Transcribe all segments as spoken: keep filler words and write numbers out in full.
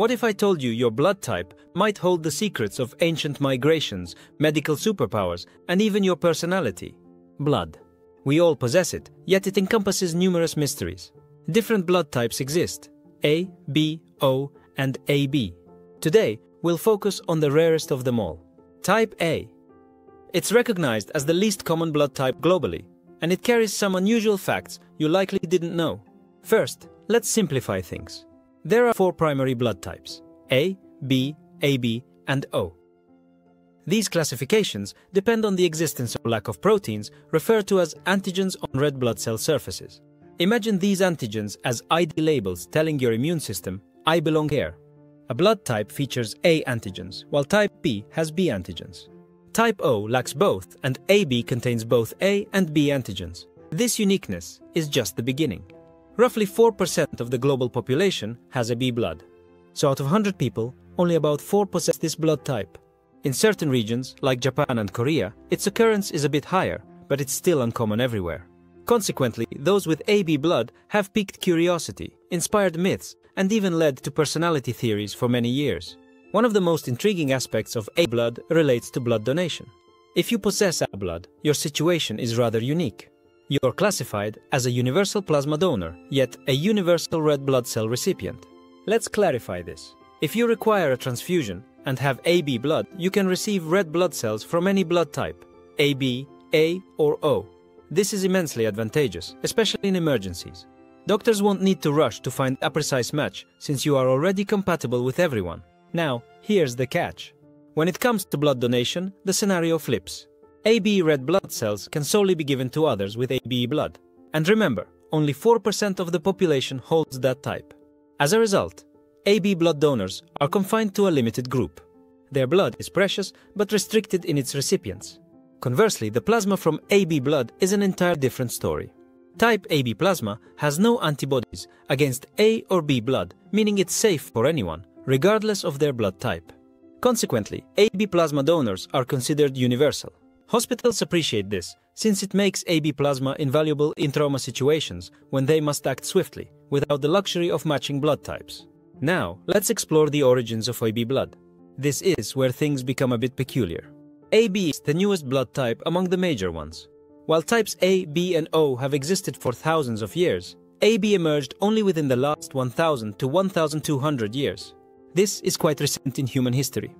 What if I told you your blood type might hold the secrets of ancient migrations, medical superpowers, and even your personality? Blood. We all possess it, yet it encompasses numerous mysteries. Different blood types exist: A, B, O, and A B. Today, we'll focus on the rarest of them all, type A. It's recognized as the least common blood type globally, and it carries some unusual facts you likely didn't know. First, let's simplify things. There are four primary blood types: A, B, A B, and O. These classifications depend on the existence or lack of proteins referred to as antigens on red blood cell surfaces. Imagine these antigens as I D labels telling your immune system, "I belong here." A blood type features A antigens, while type B has B antigens. Type O lacks both, and A B contains both A and B antigens. This uniqueness is just the beginning. Roughly four percent of the global population has a B blood. So out of one hundred people, only about four possess this blood type. In certain regions, like Japan and Korea, its occurrence is a bit higher, but it's still uncommon everywhere. Consequently, those with A B blood have piqued curiosity, inspired myths, and even led to personality theories for many years. One of the most intriguing aspects of A blood relates to blood donation. If you possess A blood, your situation is rather unique. You're classified as a universal plasma donor, yet a universal red blood cell recipient. Let's clarify this. If you require a transfusion and have A B blood, you can receive red blood cells from any blood type, A B, A, or O. This is immensely advantageous, especially in emergencies. Doctors won't need to rush to find a precise match, since you are already compatible with everyone. Now, here's the catch. When it comes to blood donation, the scenario flips. A B red blood cells can solely be given to others with A B blood. And remember, only four percent of the population holds that type. As a result, A B blood donors are confined to a limited group. Their blood is precious, but restricted in its recipients. Conversely, the plasma from A B blood is an entirely different story. Type A B plasma has no antibodies against A or B blood, meaning it's safe for anyone, regardless of their blood type. Consequently, A B plasma donors are considered universal. Hospitals appreciate this, since it makes A B plasma invaluable in trauma situations when they must act swiftly, without the luxury of matching blood types. Now, let's explore the origins of A B blood. This is where things become a bit peculiar. A B is the newest blood type among the major ones. While types A, B, and O have existed for thousands of years, A B emerged only within the last one thousand to one thousand two hundred years. This is quite recent in human history.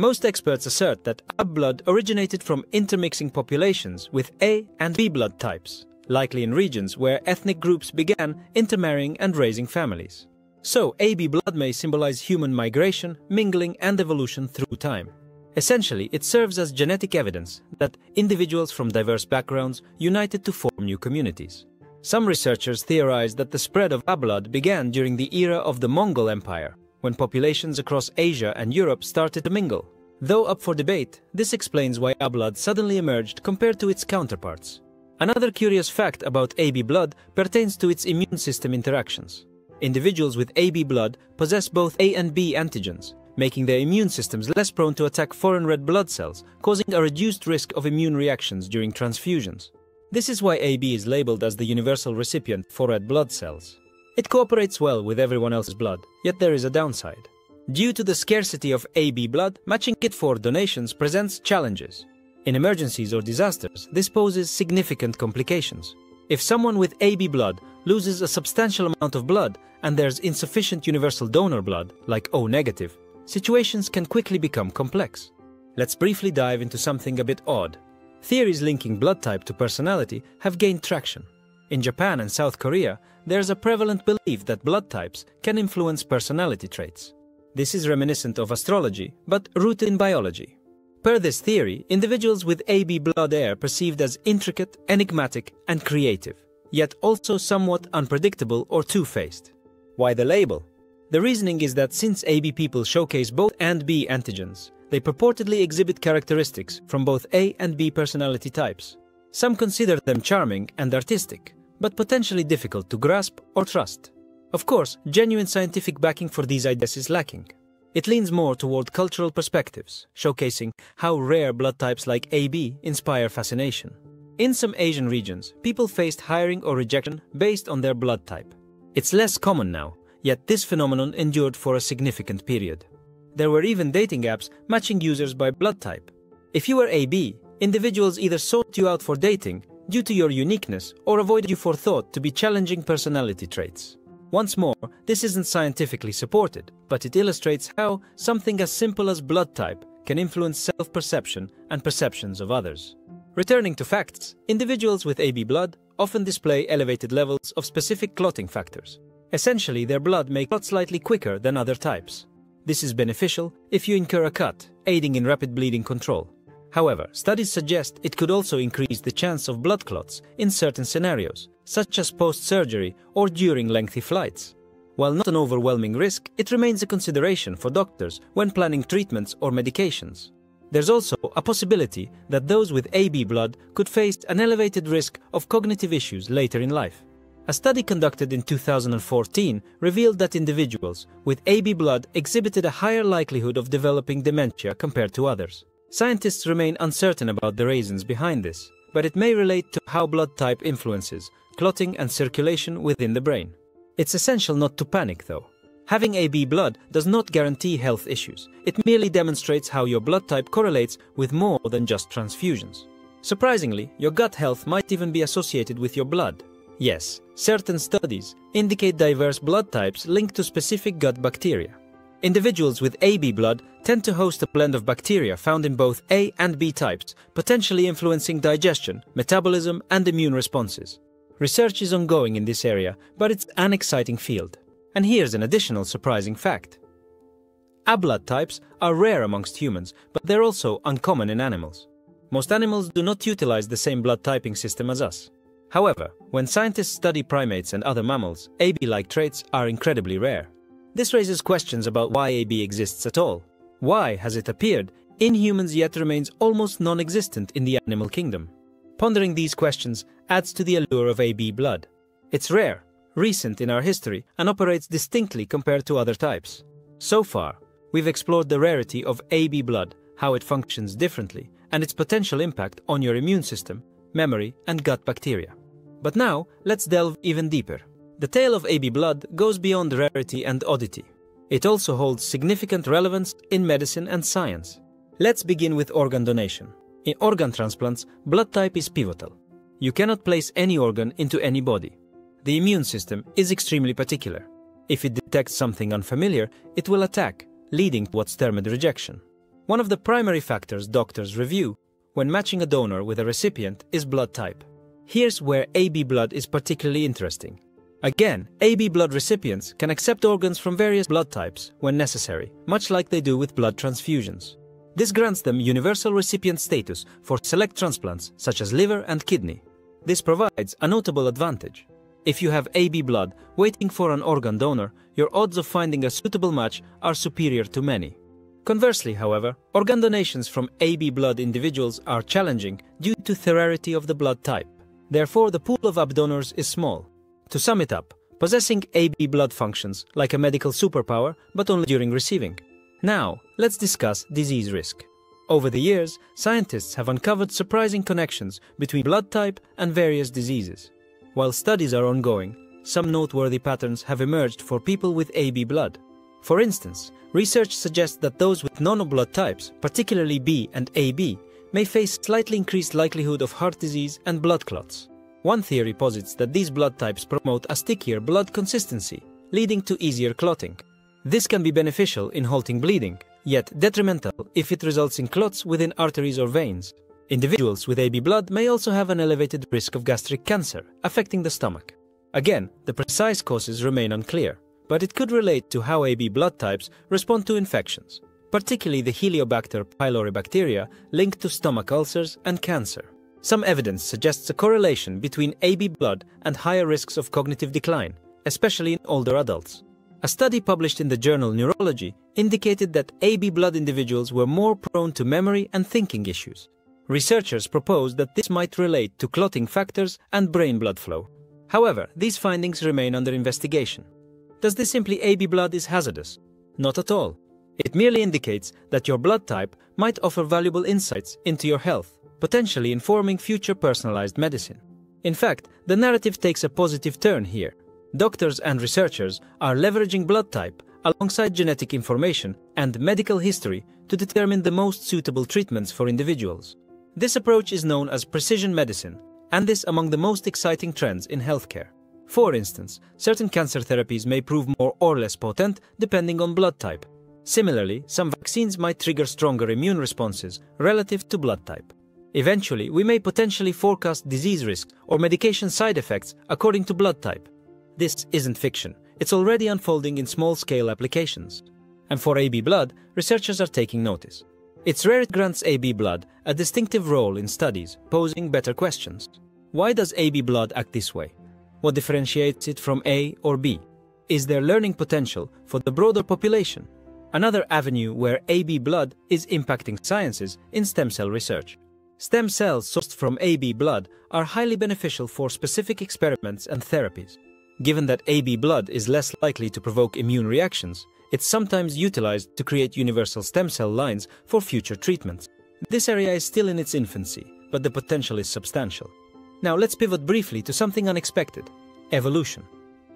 Most experts assert that A B blood originated from intermixing populations with A and B blood types, likely in regions where ethnic groups began intermarrying and raising families. So A B blood may symbolize human migration, mingling, and evolution through time. Essentially, it serves as genetic evidence that individuals from diverse backgrounds united to form new communities. Some researchers theorize that the spread of A blood began during the era of the Mongol Empire, when populations across Asia and Europe started to mingle. Though up for debate, this explains why A blood suddenly emerged compared to its counterparts. Another curious fact about A B blood pertains to its immune system interactions. Individuals with A B blood possess both A and B antigens, making their immune systems less prone to attack foreign red blood cells, causing a reduced risk of immune reactions during transfusions. This is why A B is labeled as the universal recipient for red blood cells. It cooperates well with everyone else's blood, yet there is a downside. Due to the scarcity of A B blood, matching it for donations presents challenges. In emergencies or disasters, this poses significant complications. If someone with A B blood loses a substantial amount of blood and there's insufficient universal donor blood, like O negative, situations can quickly become complex. Let's briefly dive into something a bit odd. Theories linking blood type to personality have gained traction. In Japan and South Korea, there's a prevalent belief that blood types can influence personality traits. This is reminiscent of astrology, but rooted in biology. Per this theory, individuals with A B blood are perceived as intricate, enigmatic, and creative, yet also somewhat unpredictable or two-faced. Why the label? The reasoning is that since A B people showcase both A and B antigens, they purportedly exhibit characteristics from both A and B personality types. Some consider them charming and artistic, but potentially difficult to grasp or trust. Of course, genuine scientific backing for these ideas is lacking. It leans more toward cultural perspectives, showcasing how rare blood types like A B inspire fascination. In some Asian regions, people faced hiring or rejection based on their blood type. It's less common now, yet this phenomenon endured for a significant period. There were even dating apps matching users by blood type. If you were A B, individuals either sought you out for dating due to your uniqueness or avoided you for thought to be challenging personality traits. Once more, this isn't scientifically supported, but it illustrates how something as simple as blood type can influence self-perception and perceptions of others. Returning to facts, individuals with A B blood often display elevated levels of specific clotting factors. Essentially, their blood may clot slightly quicker than other types. This is beneficial if you incur a cut, aiding in rapid bleeding control. However, studies suggest it could also increase the chance of blood clots in certain scenarios, such as post-surgery or during lengthy flights. While not an overwhelming risk, it remains a consideration for doctors when planning treatments or medications. There's also a possibility that those with A B blood could face an elevated risk of cognitive issues later in life. A study conducted in two thousand fourteen revealed that individuals with A B blood exhibited a higher likelihood of developing dementia compared to others. Scientists remain uncertain about the reasons behind this, but it may relate to how blood type influences clotting and circulation within the brain. It's essential not to panic, though. Having A B blood does not guarantee health issues. It merely demonstrates how your blood type correlates with more than just transfusions. Surprisingly, your gut health might even be associated with your blood. Yes, certain studies indicate diverse blood types linked to specific gut bacteria. Individuals with A B blood tend to host a blend of bacteria found in both A and B types, potentially influencing digestion, metabolism, and immune responses. Research is ongoing in this area, but it's an exciting field. And here's an additional surprising fact. A B blood types are rare amongst humans, but they're also uncommon in animals. Most animals do not utilize the same blood typing system as us. However, when scientists study primates and other mammals, A B-like traits are incredibly rare. This raises questions about why A B exists at all. Why has it appeared in humans yet remains almost non-existent in the animal kingdom? Pondering these questions adds to the allure of A B blood. It's rare, recent in our history, and operates distinctly compared to other types. So far, we've explored the rarity of A B blood, how it functions differently, and its potential impact on your immune system, memory, and gut bacteria. But now, let's delve even deeper. The tale of A B blood goes beyond rarity and oddity. It also holds significant relevance in medicine and science. Let's begin with organ donation. In organ transplants, blood type is pivotal. You cannot place any organ into any body. The immune system is extremely particular. If it detects something unfamiliar, it will attack, leading to what's termed rejection. One of the primary factors doctors review when matching a donor with a recipient is blood type. Here's where A B blood is particularly interesting. Again, A B blood recipients can accept organs from various blood types when necessary, much like they do with blood transfusions. This grants them universal recipient status for select transplants such as liver and kidney. This provides a notable advantage. If you have A B blood waiting for an organ donor, your odds of finding a suitable match are superior to many. Conversely, however, organ donations from A B blood individuals are challenging due to the rarity of the blood type. Therefore, the pool of A B donors is small. To sum it up, possessing A B blood functions like a medical superpower, but only during receiving. Now, let's discuss disease risk. Over the years, scientists have uncovered surprising connections between blood type and various diseases. While studies are ongoing, some noteworthy patterns have emerged for people with A B blood. For instance, research suggests that those with non-blood types, particularly B and A B, may face slightly increased likelihood of heart disease and blood clots. One theory posits that these blood types promote a stickier blood consistency, leading to easier clotting. This can be beneficial in halting bleeding, yet detrimental if it results in clots within arteries or veins. Individuals with A B blood may also have an elevated risk of gastric cancer, affecting the stomach. Again, the precise causes remain unclear, but it could relate to how A B blood types respond to infections, particularly the Heliobacter pylori bacteria linked to stomach ulcers and cancer. Some evidence suggests a correlation between A B blood and higher risks of cognitive decline, especially in older adults. A study published in the journal Neurology indicated that A B blood individuals were more prone to memory and thinking issues. Researchers proposed that this might relate to clotting factors and brain blood flow. However, these findings remain under investigation. Does this simply A B blood is hazardous? Not at all. It merely indicates that your blood type might offer valuable insights into your health, potentially informing future personalized medicine. In fact, the narrative takes a positive turn here. Doctors and researchers are leveraging blood type alongside genetic information and medical history to determine the most suitable treatments for individuals. This approach is known as precision medicine, and this among the most exciting trends in healthcare. For instance, certain cancer therapies may prove more or less potent depending on blood type. Similarly, some vaccines might trigger stronger immune responses relative to blood type. Eventually, we may potentially forecast disease risk or medication side effects according to blood type. This isn't fiction. It's already unfolding in small-scale applications. And for A B blood, researchers are taking notice. It's rare it grants A B blood a distinctive role in studies, posing better questions. Why does A B blood act this way? What differentiates it from A or B? Is there learning potential for the broader population? Another avenue where A B blood is impacting science is in stem cell research. Stem cells sourced from A B blood are highly beneficial for specific experiments and therapies. Given that A B blood is less likely to provoke immune reactions, it's sometimes utilized to create universal stem cell lines for future treatments. This area is still in its infancy, but the potential is substantial. Now let's pivot briefly to something unexpected: evolution.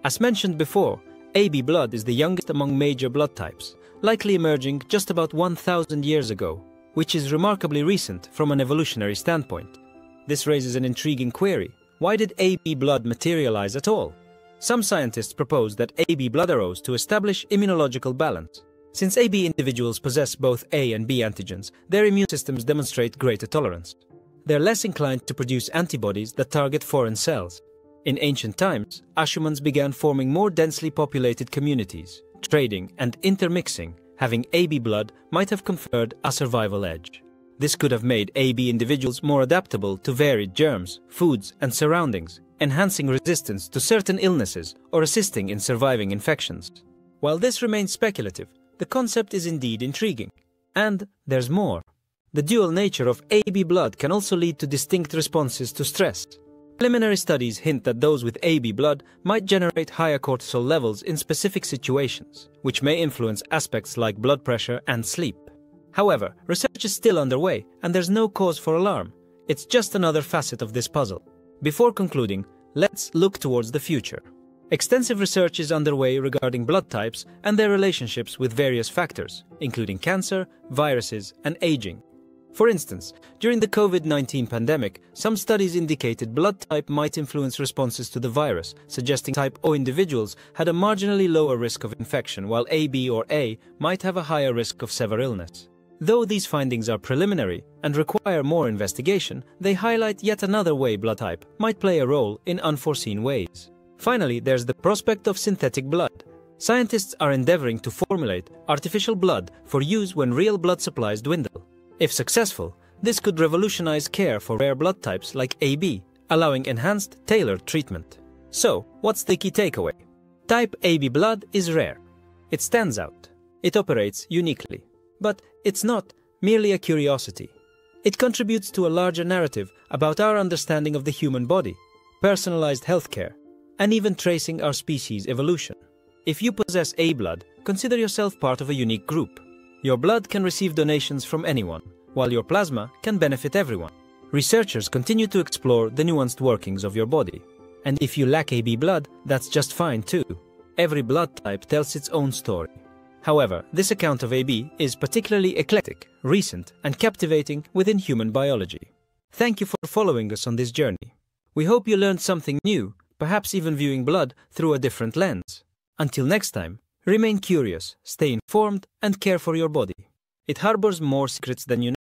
As mentioned before, A B blood is the youngest among major blood types, likely emerging just about one thousand years ago, which is remarkably recent from an evolutionary standpoint. This raises an intriguing query: why did A B blood materialize at all? Some scientists propose that A B blood arose to establish immunological balance. Since A B individuals possess both A and B antigens, their immune systems demonstrate greater tolerance. They're less inclined to produce antibodies that target foreign cells. In ancient times, Ashumans began forming more densely populated communities, trading and intermixing. Having A B blood might have conferred a survival edge. This could have made A B individuals more adaptable to varied germs, foods, and surroundings, enhancing resistance to certain illnesses or assisting in surviving infections. While this remains speculative, the concept is indeed intriguing. And there's more. The dual nature of A B blood can also lead to distinct responses to stress. Preliminary studies hint that those with A B blood might generate higher cortisol levels in specific situations, which may influence aspects like blood pressure and sleep. However, research is still underway, and there's no cause for alarm. It's just another facet of this puzzle. Before concluding, let's look towards the future. Extensive research is underway regarding blood types and their relationships with various factors, including cancer, viruses, and aging. For instance, during the COVID nineteen pandemic, some studies indicated blood type might influence responses to the virus, suggesting type O individuals had a marginally lower risk of infection, while A B or A might have a higher risk of severe illness. Though these findings are preliminary and require more investigation, they highlight yet another way blood type might play a role in unforeseen ways. Finally, there's the prospect of synthetic blood. Scientists are endeavoring to formulate artificial blood for use when real blood supplies dwindle. If successful, this could revolutionize care for rare blood types like A B, allowing enhanced, tailored treatment. So, what's the key takeaway? Type A B blood is rare. It stands out. It operates uniquely. But it's not merely a curiosity. It contributes to a larger narrative about our understanding of the human body, personalized healthcare, and even tracing our species' evolution. If you possess A B blood, consider yourself part of a unique group. Your blood can receive donations from anyone, while your plasma can benefit everyone. Researchers continue to explore the nuanced workings of your body. And if you lack A B blood, that's just fine too. Every blood type tells its own story. However, this account of A B is particularly eclectic, recent, and captivating within human biology. Thank you for following us on this journey. We hope you learned something new, perhaps even viewing blood through a different lens. Until next time, remain curious, stay informed, and care for your body. It harbors more secrets than you know.